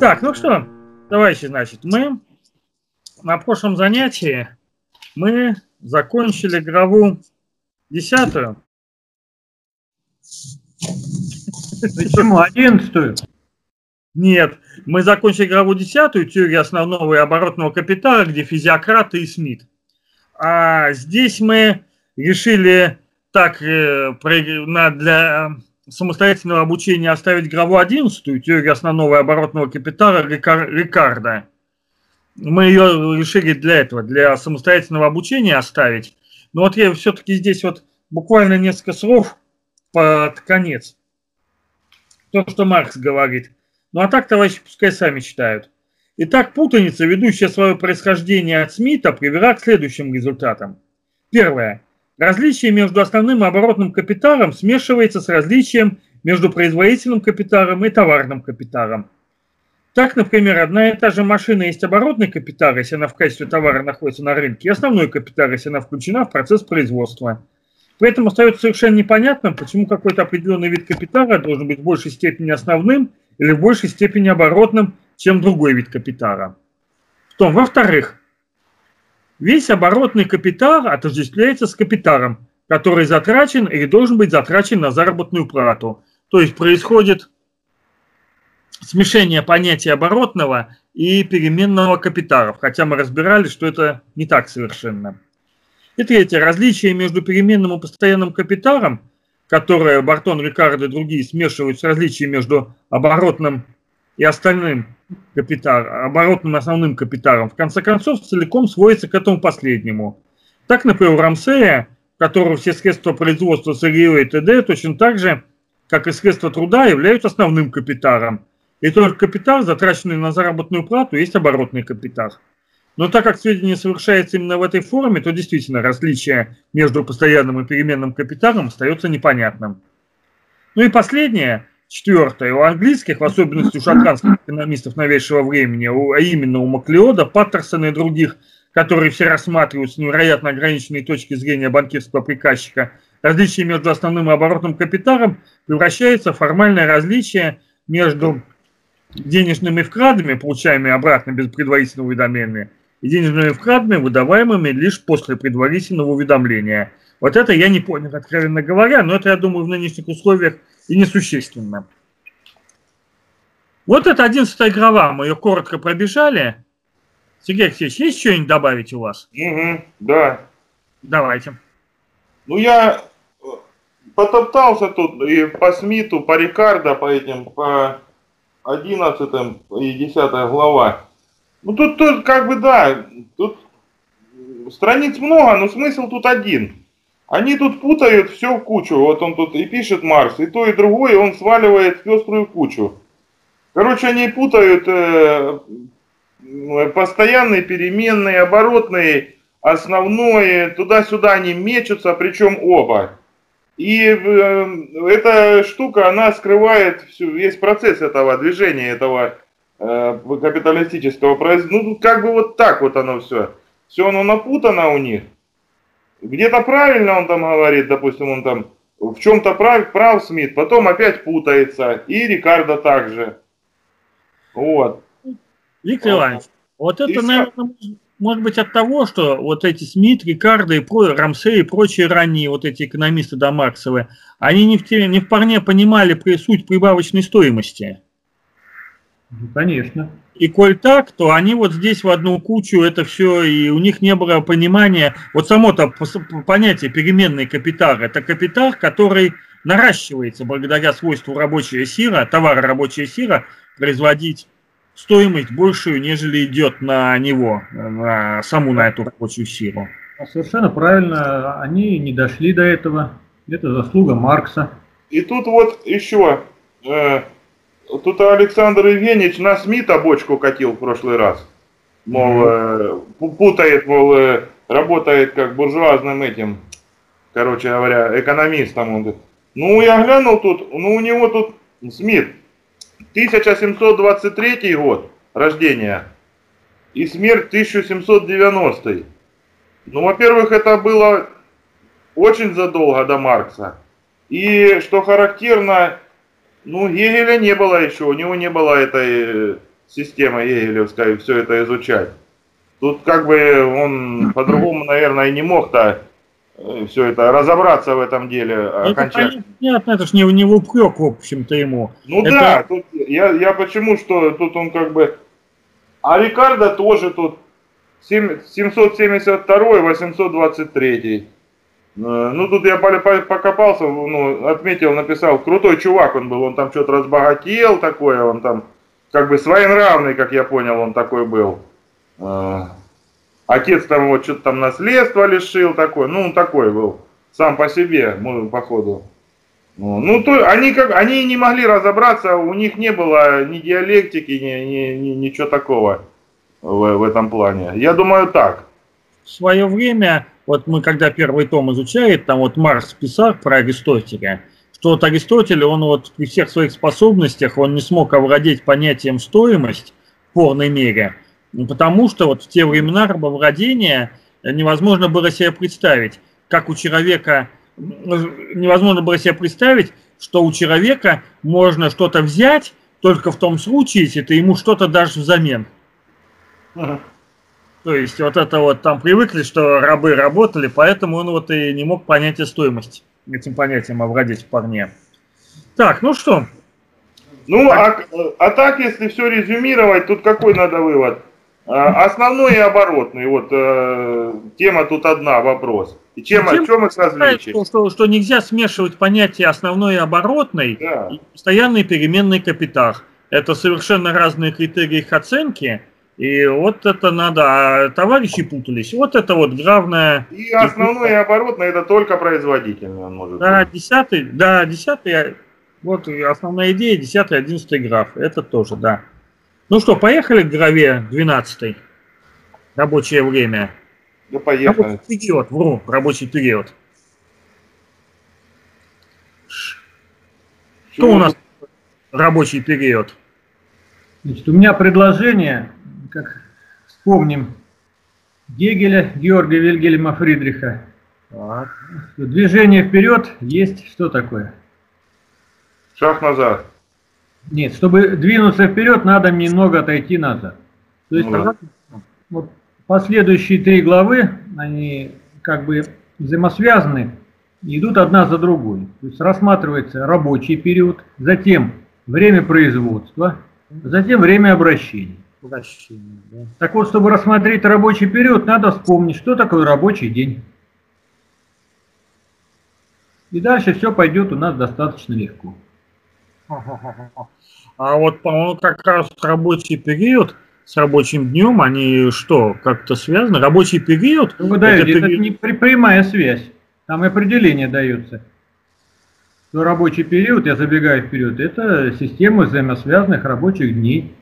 Так, ну что, давайте, значит, мы на прошлом занятии мы закончили главу 10. Почему 11? Нет, мы закончили главу 10, теорию основного и оборотного капитала, где физиократы и Смит. А здесь мы решили так для самостоятельного обучения оставить главу 11, теорию основного и оборотного капитала Рикардо. Мы ее решили для этого, для самостоятельного обучения оставить. Но вот я все-таки здесь вот буквально несколько слов под конец. То, что Маркс говорит. Ну а так, товарищи, пускай сами читают. Итак, путаница, ведущая свое происхождение от Смита, привела к следующим результатам. Первое. Различие между основным и оборотным капиталом смешивается с различием между производительным капиталом и товарным капиталом. Так, например, одна и та же машина есть оборотный капитал, если она в качестве товара находится на рынке, и основной капитал, если она включена в процесс производства. При этом остается совершенно непонятным, почему какой-то определенный вид капитала должен быть в большей степени основным или в большей степени оборотным, чем другой вид капитала. Потом, во-вторых, весь оборотный капитал отождествляется с капиталом, который затрачен или должен быть затрачен на заработную плату. То есть происходит смешение понятия оборотного и переменного капиталов, хотя мы разбирали, что это не так совершенно. И третье, различие между переменным и постоянным капиталом, которое Бартон, Рикардо и другие смешивают с различием между оборотным и основным капиталом, в конце концов, целиком сводится к этому последнему. Так, например, у Рамсея, у которого все средства производства, сырье и т.д., точно так же, как и средства труда, являются основным капиталом. И только капитал, затраченный на заработную плату, есть оборотный капитал. Но так как сведение совершается именно в этой форме, то действительно различие между постоянным и переменным капиталом остается непонятным. Ну и последнее, четвертое, у английских, в особенности у шотландских экономистов новейшего времени, а именно у Маклеода, Паттерсона и других, которые все рассматривают с невероятно ограниченной точки зрения банкирского приказчика, различие между основным и оборотным капиталом превращается в формальное различие между денежными вкладами, получаемыми обратно без предварительного уведомления, и денежными вкладами, выдаваемыми лишь после предварительного уведомления. Вот это я не понял, откровенно говоря, но это, я думаю, в нынешних условиях и несущественно. Вот это 11-я глава, мы ее коротко пробежали. Сергей Алексеевич, есть что-нибудь добавить у вас? Да. Давайте. Ну, я потоптался тут и по Смиту, по Рикардо, по этим, по 11 и 10 глава. Ну, тут как бы, да, тут страниц много, но смысл тут один. Они тут путают все в кучу. Вот он тут и пишет Маркс, и то, и другое он сваливает в пеструю кучу. Короче, они путают постоянные, переменные, оборотные, основное, туда-сюда они мечутся, причем оба. И эта штука, она скрывает весь процесс этого движения, этого капиталистического процесса. Ну, как бы вот так вот оно все. Все оно напутано у них. Где-то правильно он там говорит, допустим, он там в чем-то прав Смит, потом опять путается. И Рикардо также. Вот. Виктор Иванович, вот это, наверное, может быть от того, что вот эти Смит, Рикардо, и Рамсей и прочие ранние вот эти экономисты до Марксовы, они не вполне понимали суть прибавочной стоимости. Конечно. И коль так, то они вот здесь в одну кучу это все, и у них не было понимания. Вот само-то понятие переменный капитал, это капитал, который наращивается благодаря свойству рабочая сила, товара рабочая сила, производить стоимость большую, нежели идет на него, на эту рабочую силу. Совершенно правильно, они не дошли до этого, это заслуга Маркса. И тут вот еще... Тут Александр Евгеньевич на Смита бочку катил в прошлый раз. Мол, путает, мол, работает как буржуазным этим, короче говоря, экономистом. Он говорит. Ну, я глянул тут, ну, у него тут Смит, 1723 год рождения и смерть 1790. Ну, во-первых, это было очень задолго до Маркса. И, что характерно... Ну, Гегеля не было еще, у него не было этой системы гегелевской, все это изучать. Тут как бы он по-другому, наверное, и не мог-то все это разобраться в этом деле окончательно. Понятно, это ж не в упрек, в общем-то, ему. Ну это... да, тут я почему, что тут он как бы... А Рикардо тоже тут 772-823. Ну, тут я покопался, ну, отметил, написал, крутой чувак он был, он там что-то разбогател такое, он там как бы своенравный, как я понял, он такой был. Отец там вот что-то там наследство лишил, такой, ну, он такой был, сам по себе, может, походу. Ну, то, они не могли разобраться, у них не было ни диалектики, ничего такого в этом плане. Я думаю, так. В свое время... Вот мы когда первый том изучали, там вот Маркс писал про Аристотеля, что вот Аристотель, он вот при всех своих способностях, он не смог овладеть понятием стоимость в полной мере, потому что вот в те времена рабовладения невозможно было себе представить, как у человека, невозможно было себе представить, что у человека можно что-то взять только в том случае, если ты ему что-то дашь взамен. То есть вот это вот там привыкли, что рабы работали, поэтому он вот и не мог понять стоимость, этим понятием овладеть вполне. Так, ну что? Ну, так, если все резюмировать, тут какой надо вывод? Основной и оборотный, вот тема тут одна, вопрос. И чем их различие? Что нельзя смешивать понятия основной и оборотный, да, и постоянный переменный капитал. Это совершенно разные критерии их оценки. И вот это надо, а товарищи путались, вот это вот главное... И основное и оборотное, это только производительное, он может быть. Десятый, вот основная идея, 10-й, 11-й граф, это тоже, да. Ну что, поехали к граве 12-й, рабочее время. Да поехали. Рабочий период, вру, рабочий период. Что у нас рабочий период? Значит, у меня предложение... Как вспомним Гегеля, Георга Вильгельма Фридриха. Так. Движение вперед есть что такое? Шаг назад. Нет, чтобы двинуться вперед, надо немного отойти назад. То есть, да, вот последующие три главы, они как бы взаимосвязаны и идут одна за другой. То есть рассматривается рабочий период, затем время производства, затем время обращения. Так вот, чтобы рассмотреть рабочий период, надо вспомнить, что такое рабочий день. И дальше все пойдет у нас достаточно легко. А вот, по-моему, как раз рабочий период с рабочим днем, они что, как-то связаны? Рабочий период... Ну, да, это не прямая связь, там определение дается. Но рабочий период, я забегаю вперед, это система взаимосвязанных рабочих дней.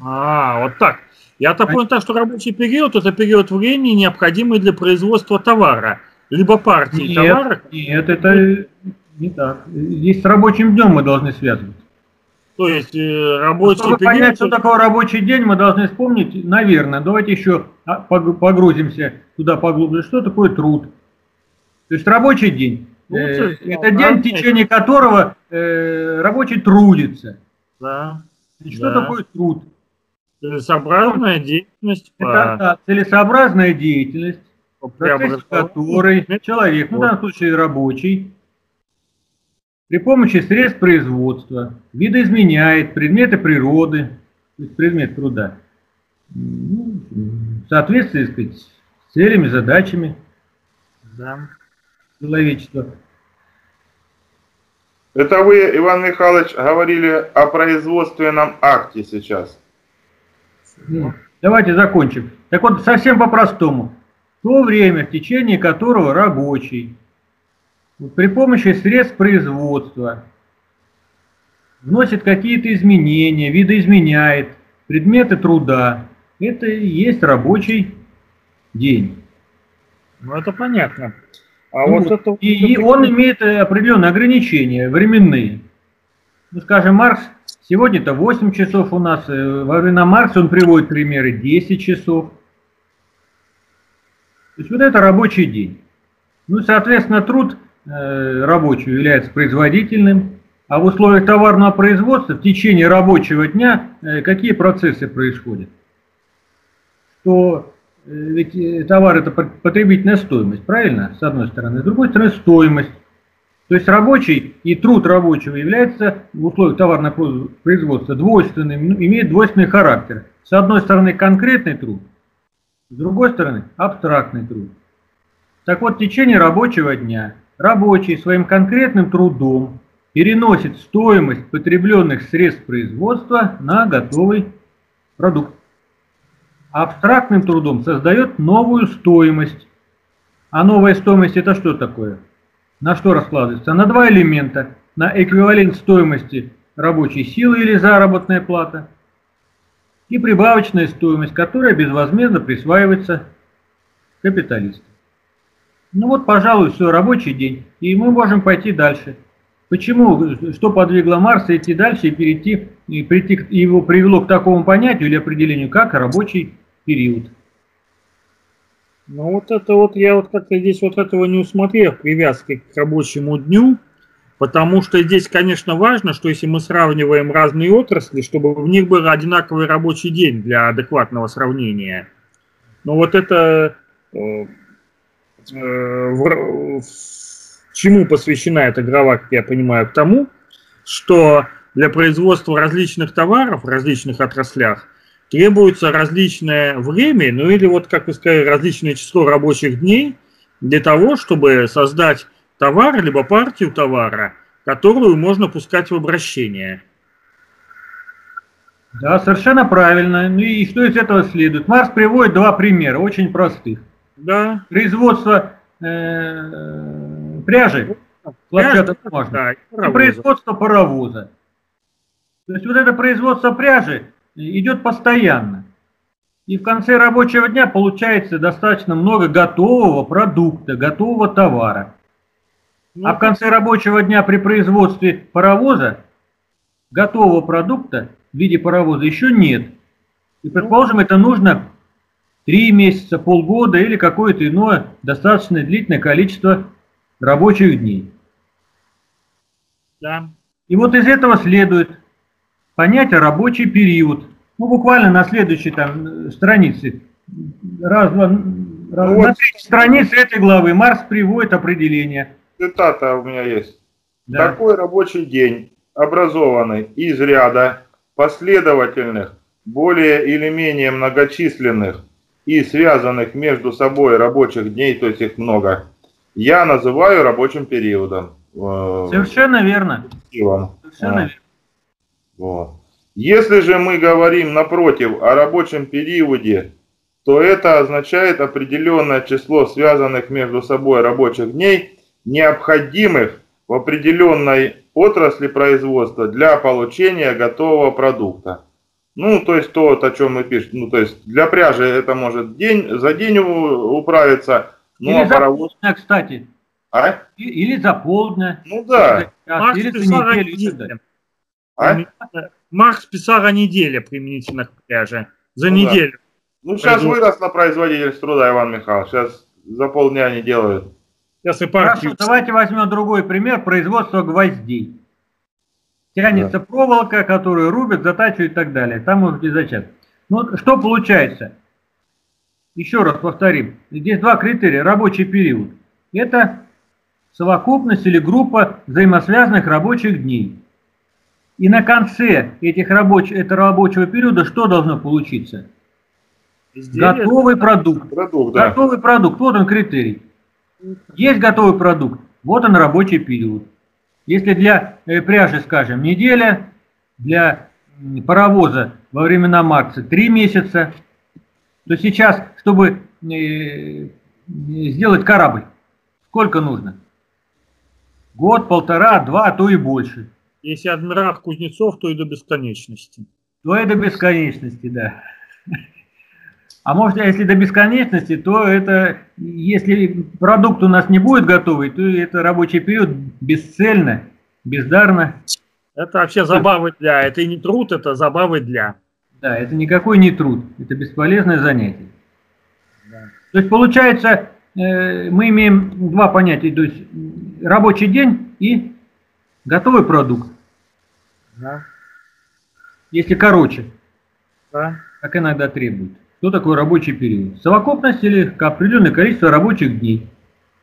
А, вот так. Я-то понял так, что рабочий период – это период времени, необходимый для производства товара, либо партии товара. Нет, это не так. Здесь с рабочим днем мы должны связывать. То есть рабочий период… Чтобы понять, что такое рабочий день, мы должны вспомнить, наверное, давайте еще погрузимся туда поглубже, что такое труд. То есть рабочий день. Ну, это день, в течение которого рабочий трудится. Да. И что такое труд? Целесообразная деятельность. Это целесообразная деятельность, в процессе которой человек, в данном случае рабочий, при помощи средств производства видоизменяет предметы природы, то есть предмет труда, в соответствии, так сказать, с целями, задачами человечества. Это вы, Иван Михайлович, говорили о производственном акте сейчас. Давайте закончим. Так вот, совсем по-простому. То время, в течение которого рабочий при помощи средств производства вносит какие-то изменения, видоизменяет предметы труда, это и есть рабочий день. Ну, это понятно. А вот это... И он имеет определенные ограничения временные. Ну, скажем, Маркс, сегодня-то 8 часов у нас, во времена Маркса он приводит примеры 10 часов. То есть вот это рабочий день. Ну, соответственно, труд рабочий является производительным, А в условиях товарного производства в течение рабочего дня какие процессы происходят? Что ведь товар — это потребительная стоимость, правильно? С одной стороны. С другой стороны, стоимость. То есть рабочий и труд рабочего является в условиях товарного производства двойственным, имеет двойственный характер. С одной стороны, конкретный труд, с другой стороны, абстрактный труд. Так вот, в течение рабочего дня рабочий своим конкретным трудом переносит стоимость потребленных средств производства на готовый продукт. Абстрактным трудом создает новую стоимость. А новая стоимость — это что такое? На что раскладывается? На два элемента. На эквивалент стоимости рабочей силы или заработная плата и прибавочная стоимость, которая безвозмездно присваивается капиталисту. Ну вот, пожалуй, все, рабочий день. И мы можем пойти дальше. Почему, что подвигло Маркса идти дальше и его привело к такому понятию или определению, как рабочий период? Ну вот это вот, я вот как-то здесь вот этого не усмотрел, привязки к рабочему дню, потому что здесь, конечно, важно, что если мы сравниваем разные отрасли, чтобы в них был одинаковый рабочий день для адекватного сравнения. Но вот это, чему посвящена эта глава, как я понимаю, к тому, что для производства различных товаров в различных отраслях требуется различное время, ну или вот, как вы сказали, различное число рабочих дней для того, чтобы создать товар, либо партию товара, которую можно пускать в обращение. Да, совершенно правильно. Ну и что из этого следует? Маркс приводит два примера, очень простых. Да. Производство пряжи, хлопчатобумажной, и производство паровоза. То есть вот это производство пряжи идет постоянно. И в конце рабочего дня получается достаточно много готового продукта, готового товара. А в конце рабочего дня при производстве паровоза готового продукта в виде паровоза еще нет. И, предположим, это нужно 3 месяца, полгода или какое-то иное достаточно длительное количество рабочих дней. Да. И вот из этого следует понятие рабочий период. Ну, буквально на следующей там странице, на третьей странице этой главы Маркс приводит определение. Цитата у меня есть. Да. Такой рабочий день, образованный из ряда последовательных, более или менее многочисленных и связанных между собой рабочих дней, то есть их много, я называю рабочим периодом. Совершенно верно. Совершенно верно. Вот. Если же мы говорим, напротив, о рабочем периоде, то это означает определенное число связанных между собой рабочих дней, необходимых в определенной отрасли производства для получения готового продукта. Ну, то есть то, о чем мы пишем, ну, то есть для пряжи это может за день управиться, ну, или а паровоз... за полдня, кстати. А? Или за полдня. Ну да. Или за неделю, или за день. А? Маркс писал о неделе применительно к пряже. За неделю. Ну, сейчас выросла производительность труда, Иван Михайлович. Сейчас за полдня не делают. Сейчас и хорошо, давайте возьмем другой пример. Производство гвоздей. Тянется проволока, которую рубят, затачивают и так далее. Там может и зачат. Ну, что получается? Еще раз повторим. Здесь два критерия. Рабочий период. Это совокупность или группа взаимосвязанных рабочих дней. И на конце этого рабочего периода что должно получиться? Изделие, готовый продукт. Да. Готовый продукт. Вот он критерий. Есть готовый продукт. Вот он рабочий период. Если для пряжи, скажем, неделя, для паровоза во времена Маркса 3 месяца, то сейчас, чтобы сделать корабль, сколько нужно? Год, полтора, два, а то и больше. Если адмирал Кузнецов, то и до бесконечности. То и до бесконечности, да. А может, если до бесконечности, то это, если продукт у нас не будет готовый, то это рабочий период бесцельно, бездарно. Это вообще забавы для, это и не труд, это забавы для. Да, это никакой не труд, это бесполезное занятие. Да. То есть получается, мы имеем два понятия, то есть рабочий день и готовый продукт. Да. Если короче, да, как иногда требуют. Что такое рабочий период? Совокупность или определенное количество рабочих дней.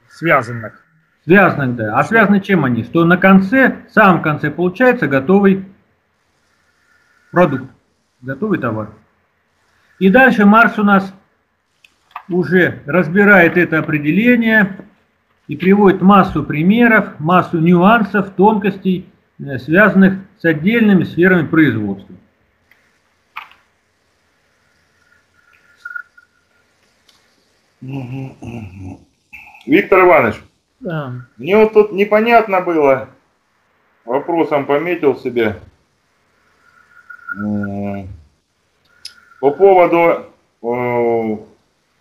Связанных. Связанных, да. А связаны чем они? Что на конце, в самом конце получается готовый продукт, готовый товар. И дальше Маркс у нас уже разбирает это определение и приводит массу примеров, массу нюансов, тонкостей, связанных с отдельными сферами производства. Виктор Иванович, да, мне вот тут непонятно было, вопросом пометил себе, по поводу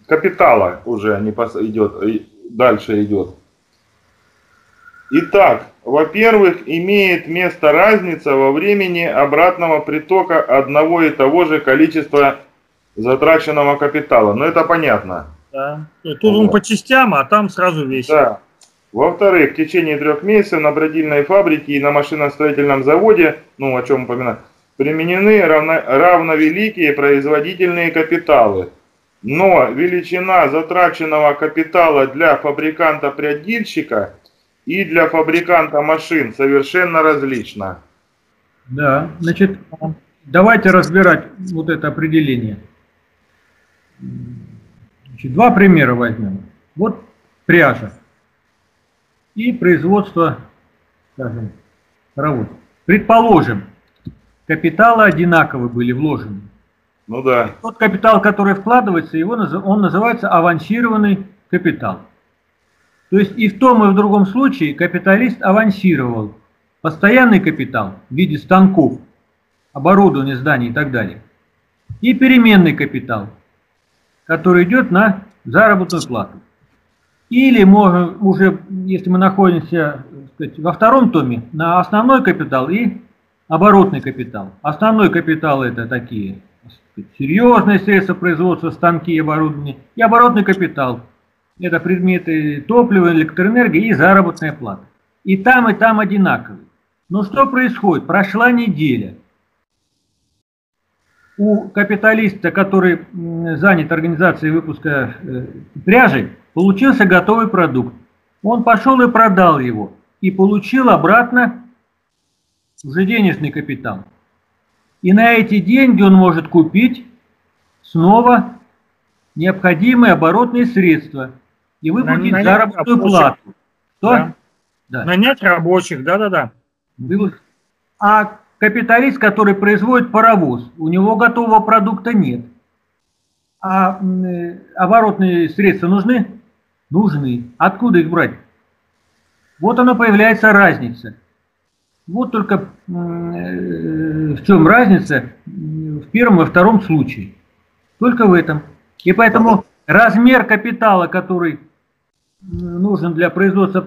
капитала уже не идет, дальше идет. Итак, во-первых, имеет место разница во времени обратного притока одного и того же количества затраченного капитала. Но это понятно. Да. Тут он по частям, а там сразу весь. Да. Во-вторых, в течение 3 месяцев на бродильной фабрике и на машиностроительном заводе, ну о чем упоминаю, применены равновеликие производительные капиталы. Но величина затраченного капитала для фабриканта-прядильщика и для фабриканта машин совершенно различна. Да, значит, давайте разбирать вот это определение. Значит, 2 примера возьмем. Вот пряжа и производство, скажем, паровоз. Предположим, капиталы одинаковы были вложены. Ну да. Тот капитал, который вкладывается, он называется авансированный капитал. То есть и в том, и в другом случае капиталист авансировал постоянный капитал в виде станков, оборудования, зданий и так далее. И переменный капитал, который идет на заработную плату. Или можем уже, если мы находимся, так сказать, во 2-м томе, на основной капитал и оборотный капитал. Основной капитал — это такие серьезные средства производства, станки и оборудование. И оборотный капитал — это предметы топлива, электроэнергии и заработная плата. И там одинаковые. Но что происходит? Прошла неделя. У капиталиста, который занят организацией выпуска пряжи, получился готовый продукт. Он пошел и продал его. И получил обратно уже денежный капитал. И на эти деньги он может купить снова необходимые оборотные средства и выплатить заработную плату. Что? Да. Да. Нанять рабочих, да-да-да. А капиталист, который производит паровоз, у него готового продукта нет. А оборотные средства нужны? Нужны. Откуда их брать? Вот она появляется разница. Вот только в чем разница в 1-м и 2-м случае. Только в этом. И поэтому размер капитала, который нужен для производства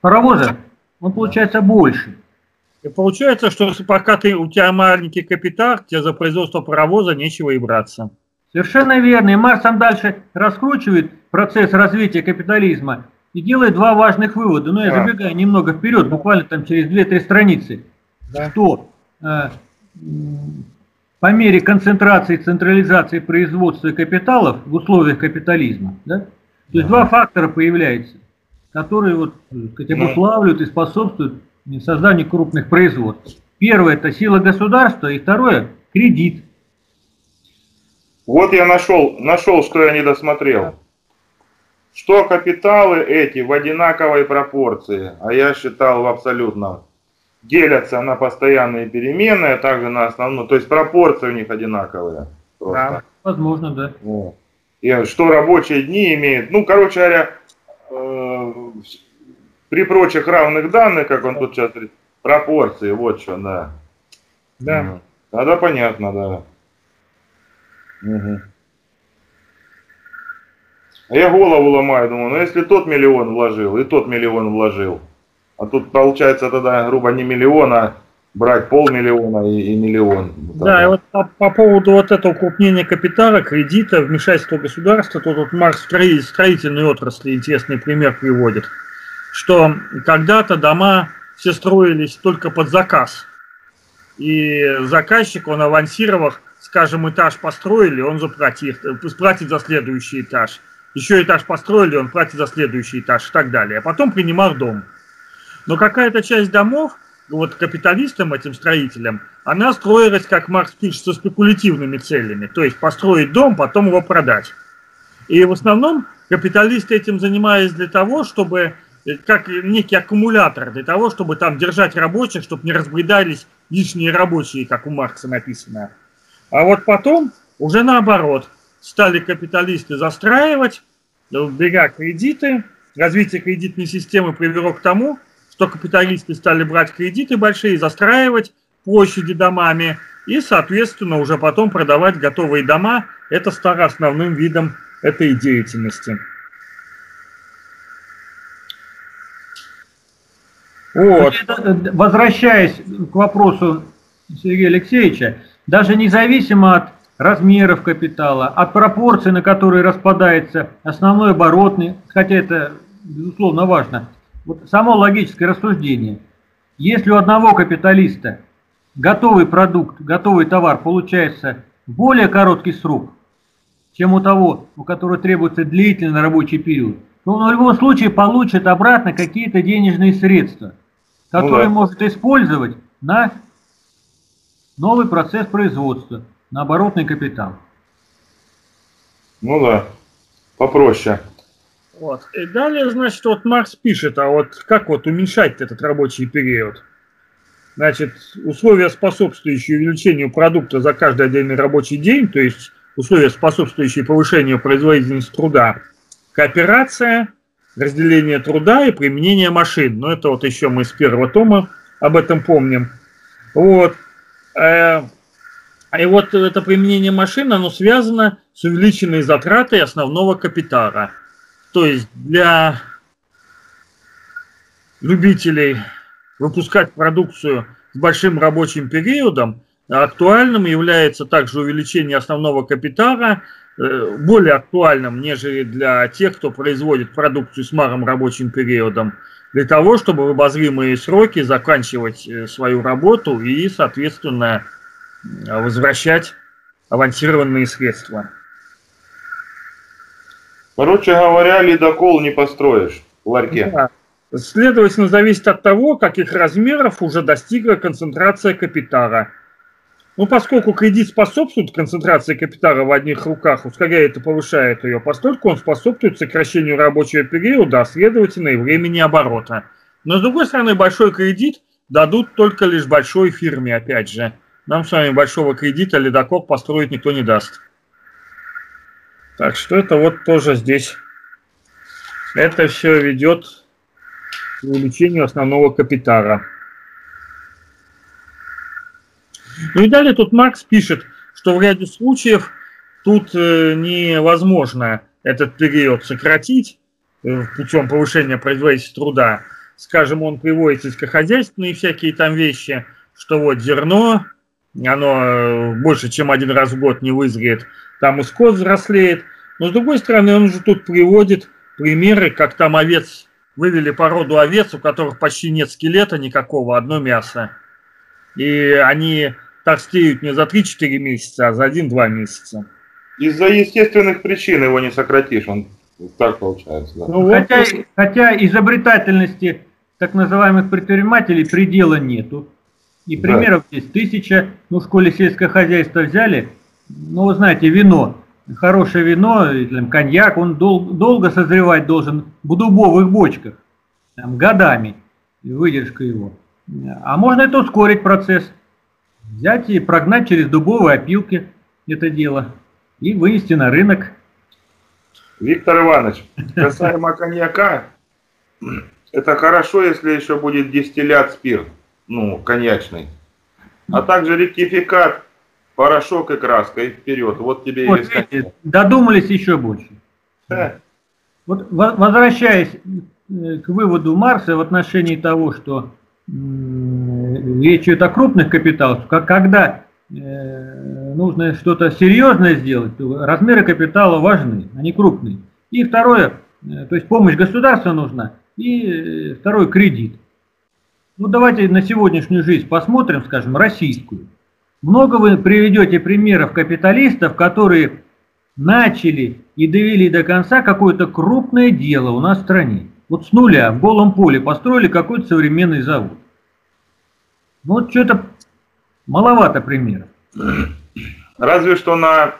паровоза, он получается больше. И получается, что пока у тебя маленький капитал, тебе за производство паровоза нечего и браться. Совершенно верно. И Маркс там дальше раскручивает процесс развития капитализма и делает 2 важных вывода. Но я забегаю немного вперед, буквально там через 2-3 страницы. Да. Что по мере концентрации и централизации производства капиталов в условиях капитализма, да, то есть 2 фактора появляются, которые вот, сказать, обуславливают и способствуют созданию крупных производств. Первое — это сила государства, и второе — кредит. Вот я нашел, что я не досмотрел. Да. Что капиталы эти в одинаковой пропорции, а я считал в абсолютном, делятся на постоянные переменные, а также на основную. То есть пропорции у них одинаковые. Просто. Да, возможно, да. Вот. И что рабочие дни имеют. Ну, короче говоря, при прочих равных данных, как он тут сейчас говорит, пропорции, вот что, да. Да. Тогда понятно, да. Угу. Я голову ломаю, думаю, ну если тот миллион вложил, и тот миллион вложил, а тут получается тогда, грубо, не миллион, а брать 500 000 и миллион. Да, и вот по поводу вот этого укрупнения капитала, кредита, вмешательства государства, тут вот Маркс в строительной отрасли интересный пример приводит, что когда-то дома все строились только под заказ. И заказчик, он авансировал, скажем, этаж построили, он платит за следующий этаж. Еще этаж построили, он платит за следующий этаж и так далее. А потом принимал дом. Но какая-то часть домов, вот капиталистам, этим строителям, она строилась, как Маркс пишет, со спекулятивными целями. То есть построить дом, потом его продать. И в основном капиталисты этим занимались для того, чтобы, как некий аккумулятор, для того, чтобы там держать рабочих, чтобы не разбредались лишние рабочие, как у Маркса написано. А вот потом уже наоборот. Стали капиталисты застраивать, беря кредиты. Развитие кредитной системы привело к тому, что капиталисты стали брать кредиты большие, застраивать площади домами и, соответственно, уже потом продавать готовые дома. Это стало основным видом этой деятельности. Вот. Возвращаясь к вопросу Сергея Алексеевича, даже независимо от размеров капитала, от пропорций, на которые распадается основной оборотный, хотя это, безусловно, важно, вот само логическое рассуждение. Если у одного капиталиста готовый продукт, готовый товар получается в более короткий срок, чем у того, у которого требуется длительный рабочий период, то он в любом случае получит обратно какие-то денежные средства, которые может использовать на новый процесс производства, на оборотный капитал. Ну да, попроще. Вот. И далее, значит, вот Маркс пишет, а вот как вот уменьшать этот рабочий период? Значит, условия, способствующие увеличению продукта за каждый отдельный рабочий день, то есть условия, способствующие повышению производительности труда, кооперация, разделение труда и применение машин. Но это вот еще мы с первого тома об этом помним. Вот. И вот это применение машин, оно связано с увеличенной затратой основного капитала. То есть для любителей выпускать продукцию с большим рабочим периодом актуальным является также увеличение основного капитала, более актуальным, нежели для тех, кто производит продукцию с малым рабочим периодом, для того, чтобы в обозримые сроки заканчивать свою работу и, соответственно, возвращать авансированные средства. Короче говоря, ледокол не построишь в ларьке. Да. Следовательно, зависит от того, каких размеров уже достигла концентрация капитала. Ну, поскольку кредит способствует концентрации капитала в одних руках, ускоряет и повышает ее, поскольку он способствует сокращению рабочего периода, а следовательно и времени оборота. Но, с другой стороны, большой кредит дадут только лишь большой фирме, опять же. Нам с вами большого кредита ледокол построить никто не даст. Так что это вот тоже здесь. Это все ведет к увеличению основного капитала. Ну и далее тут Маркс пишет, что в ряде случаев тут невозможно этот период сократить путем повышения производительности труда. Скажем, он приводит сельскохозяйственные всякие там вещи, что вот зерно, оно больше, чем один раз в год не вызреет, там и скот взрослеет. Но, с другой стороны, он же тут приводит примеры, как там овец, вывели породу овец, у которых почти нет скелета никакого, одно мясо. И они торстеют не за 3-4 месяца, а за 1-2 месяца. Из-за естественных причин его не сократишь, он так получается. Да. Ну, хотя изобретательности так называемых предпринимателей предела нету. И примеров здесь тысяча. Ну, в школе сельское хозяйство взяли. Ну, вы знаете, вино, хорошее вино, коньяк, он долго созревать должен в дубовых бочках, там, годами, выдержка его. А можно это ускорить процесс, взять и прогнать через дубовые опилки это дело и вынести на рынок. Виктор Иванович, касаемо коньяка, это хорошо, если еще будет дистиллят спирт. Ну, коньячный. А также ректификат, порошок и краска, и вперед. Вот тебе вот, и видите, додумались еще больше. Да. Вот, возвращаясь к выводу Маркса в отношении того, что речь идет о крупных капиталах, когда нужно что-то серьезное сделать, то размеры капитала важны, они крупные. И второе, то есть помощь государства нужна, и второе, кредит. Ну, давайте на сегодняшнюю жизнь посмотрим, скажем, российскую. Много вы приведете примеров капиталистов, которые начали и довели до конца какое-то крупное дело у нас в стране. Вот с нуля, в голом поле построили какой-то современный завод. Ну, вот что-то маловато примеров. Разве что на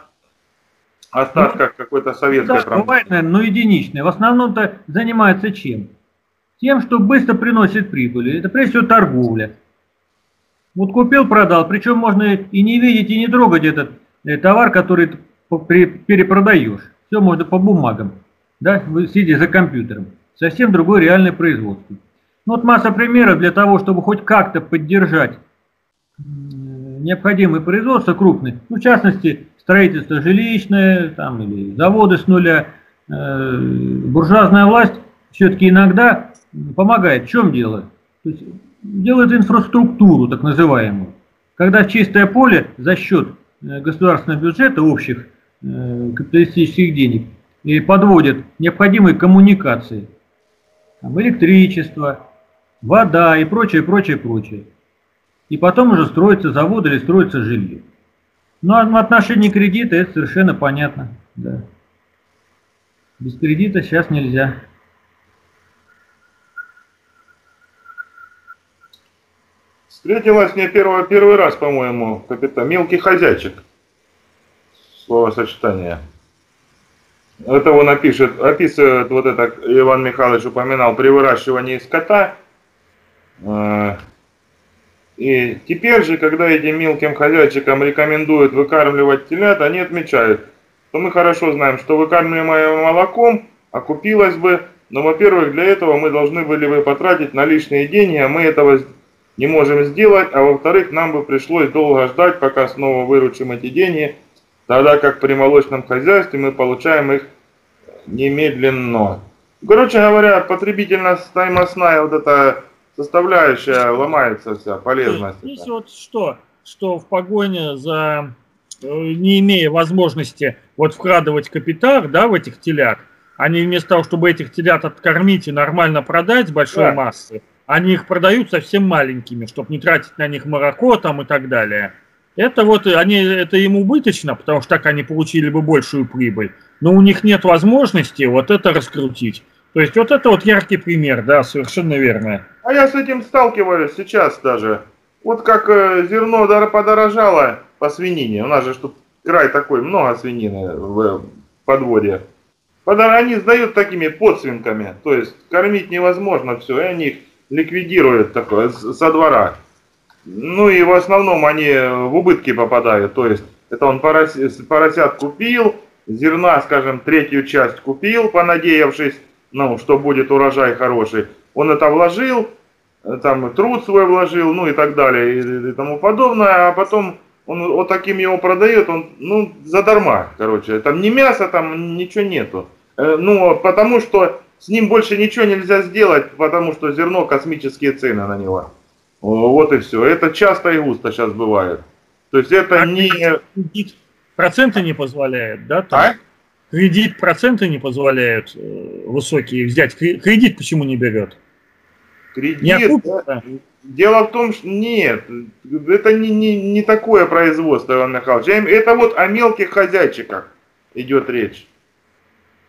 остатках какой-то советской промышленности. Бывает, наверное, но единичные. В основном-то занимаются чем? Тем, что быстро приносит прибыль. Это прежде всего торговля. Вот купил, продал. Причем можно и не видеть, и не трогать этот товар, который перепродаешь. Все можно по бумагам, да, сидя за компьютером. Совсем другое реальное производство. Ну, вот масса примеров для того, чтобы хоть как-то поддержать необходимые производства крупные. Ну, в частности, строительство жилищное, там, или заводы с нуля. Буржуазная власть все-таки иногда помогает. В чем дело? То есть делает инфраструктуру, так называемую. Когда в чистое поле за счет государственного бюджета, общих капиталистических денег, и подводят необходимые коммуникации. Там электричество, вода и прочее, прочее, прочее. И потом уже строятся заводы или строится жилье. Ну, а в отношении кредита это совершенно понятно. Да. Без кредита сейчас нельзя. Встретилась мне первый раз, по-моему, капитал. Мелкий хозяйчик. Словосочетание. Это он описывает, вот это Иван Михайлович упоминал, при выращивании скота. И теперь же, когда этим мелким хозяйчикам рекомендуют выкармливать телят, они отмечают, что мы хорошо знаем, что выкармливаемое молоком окупилось бы, но, во-первых, для этого мы должны были бы потратить наличные деньги, а мы этого не можем сделать, а во-вторых, нам бы пришлось долго ждать, пока снова выручим эти деньги, тогда как при молочном хозяйстве мы получаем их немедленно. Короче говоря, потребительно-стоимостная вот эта составляющая ломается, вся полезность. Здесь вот что в погоне за, не имея возможности вот вкладывать капитал, да, в этих телят, они вместо того, чтобы этих телят откормить и нормально продать большой, да, массы, они их продают совсем маленькими, чтобы не тратить на них молоко там и так далее. Это вот они, это им убыточно, потому что так они получили бы большую прибыль, но у них нет возможности вот это раскрутить. То есть вот это вот яркий пример, да, совершенно верно. А я с этим сталкиваюсь сейчас даже. Вот как зерно подорожало по свинине. У нас же тут край такой, много свинины в подворье. Они сдают такими подсвинками, то есть кормить невозможно все, и они их ликвидируют такое, со двора. Ну и в основном они в убытки попадают, то есть это он поросят купил, зерна, скажем, третью часть купил, понадеявшись, ну, что будет урожай хороший, он это вложил, там труд свой вложил, ну и так далее, и тому подобное, а потом он вот таким его продает, он, ну, задарма, короче, там ни мяса, там ничего нету, ну, потому что с ним больше ничего нельзя сделать, потому что зерно, космические цены на него, вот и все, это часто и густо сейчас бывает, то есть это не... Кредит проценты не позволяет, да, там? А? Кредит проценты не позволяют высокие взять. Кредит почему не берет? Кредит. Не окупится? Дело в том, что нет, это не такое производство, Иван Михайлович. Это вот о мелких хозяйчиках идет речь.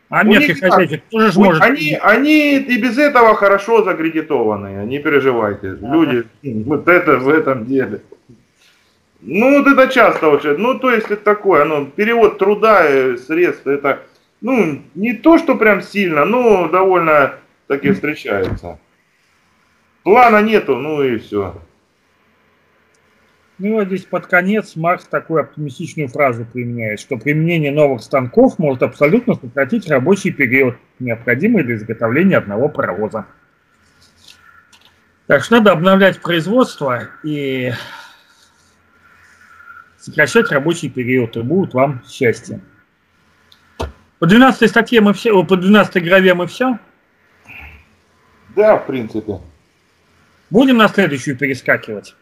О мелких хозяйчиках тоже может. Они и без этого хорошо закредитованы, не переживайте. Ага. Люди, вот это в этом деле. Ну, вот это часто очень, ну, то есть это такое, ну, перевод труда, средств, это, ну, не то, что прям сильно, но довольно таки встречается. Плана нету, ну и все. Ну, вот здесь под конец Маркс такую оптимистичную фразу применяет, что применение новых станков может абсолютно сократить рабочий период, необходимый для изготовления одного паровоза. Так что надо обновлять производство и... сокращать рабочий период, и будет вам счастье. По 12 статье мы все, по 12 главе мы все? Да, в принципе. Будем на следующую перескакивать?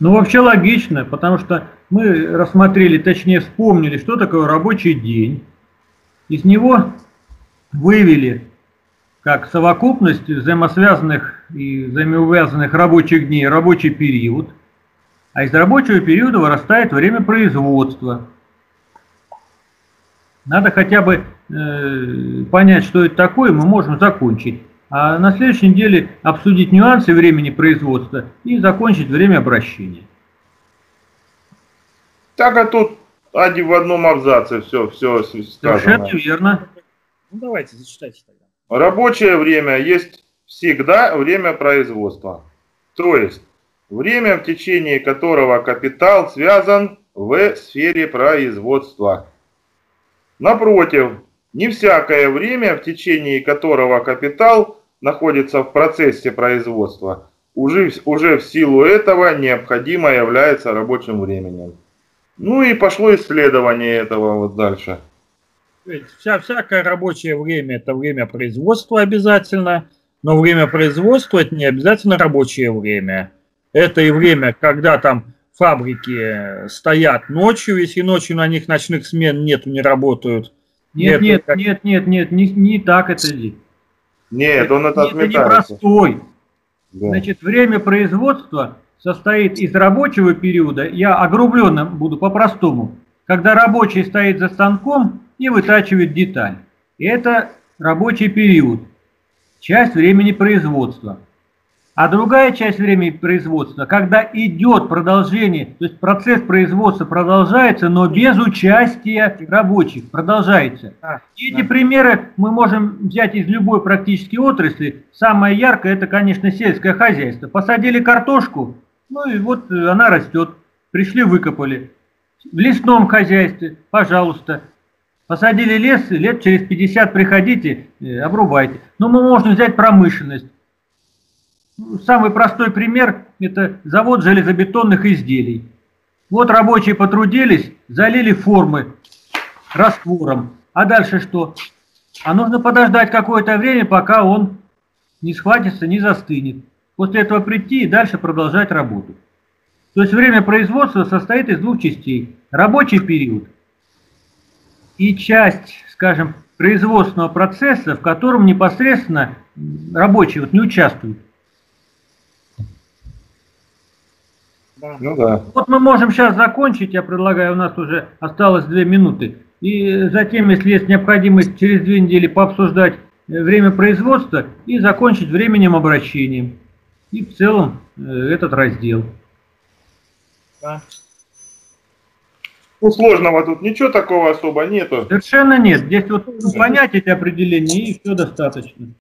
Ну, вообще логично, потому что мы рассмотрели, точнее вспомнили, что такое рабочий день. Из него вывели как совокупность взаимосвязанных и взаимоувязанных рабочих дней, рабочий период, а из рабочего периода вырастает время производства. Надо хотя бы понять, что это такое, мы можем закончить. А на следующей неделе обсудить нюансы времени производства и закончить время обращения. Так, а тут один в одном абзаце все сказано. Совершенно верно. Ну, давайте, зачитайте тогда. Рабочее время есть всегда время производства, то есть время, в течение которого капитал связан в сфере производства. Напротив, не всякое время, в течение которого капитал находится в процессе производства, уже в силу этого необходимо является рабочим временем. Ну и пошло исследование этого вот дальше. Всякое рабочее время – это время производства обязательно, но время производства – это не обязательно рабочее время. Это и время, когда там фабрики стоят ночью, если ночью на них ночных смен нету, не работают. Нет, не так это непростой. Да. Значит, время производства состоит из рабочего периода, я огрубленно буду по-простому, когда рабочий стоит за станком и вытачивает деталь. И это рабочий период, часть времени производства. А другая часть времени производства, когда идет продолжение, то есть процесс производства продолжается, но без участия рабочих продолжается. Эти примеры мы можем взять из любой практической отрасли. Самое яркое – это, конечно, сельское хозяйство. Посадили картошку, ну и вот она растет. Пришли, выкопали. В лесном хозяйстве, пожалуйста. Посадили лес, лет через 50 приходите, обрубайте. Но мы можем взять промышленность. Самый простой пример – это завод железобетонных изделий. Вот рабочие потрудились, залили формы раствором. А дальше что? А нужно подождать какое-то время, пока он не схватится, не застынет. После этого прийти и дальше продолжать работу. То есть время производства состоит из двух частей. Рабочий период и часть, скажем, производственного процесса, в котором непосредственно рабочие не участвуют. Ну, да. Вот мы можем сейчас закончить, я предлагаю, у нас уже осталось 2 минуты. И затем, если есть необходимость, через 2 недели пообсуждать время производства и закончить временем обращения. И в целом этот раздел. Да. Ну, сложного тут ничего такого особо нету. Совершенно нет. Здесь вот понять эти определения, и все достаточно.